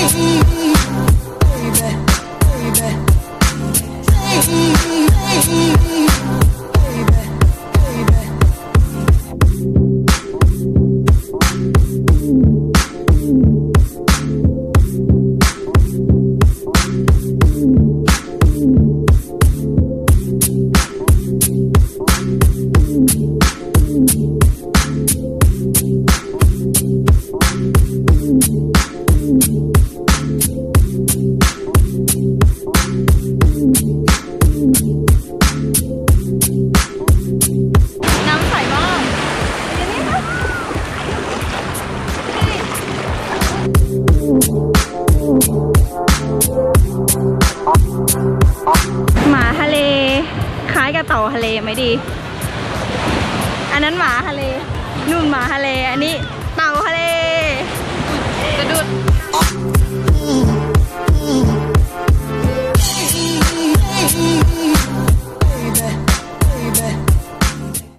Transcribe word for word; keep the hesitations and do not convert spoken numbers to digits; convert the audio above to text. หมาทะเลไหมดีอันนั้นหมาทะเลนู่นหมาทะเลอันนี้